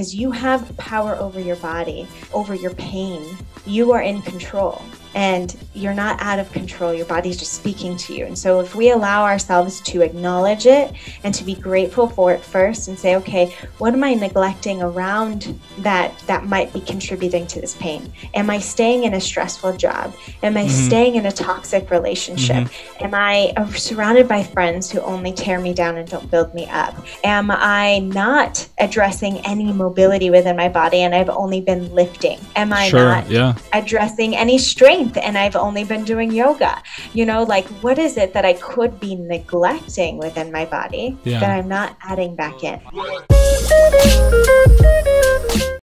because you have power over your body, over your pain. You are in control and you're not out of control. Your body's just speaking to you. And so if we allow ourselves to acknowledge it and to be grateful for it first and say, okay, what am I neglecting around that might be contributing to this pain? Am I staying in a stressful job? Am I staying in a toxic relationship? Am I surrounded by friends who only tear me down and don't build me up? Am I not addressing any mobility within my body and I've only been lifting? Am I not addressing any strength? And I've only been doing yoga. You know, like, what is it that I could be neglecting within my body that I'm not adding back in?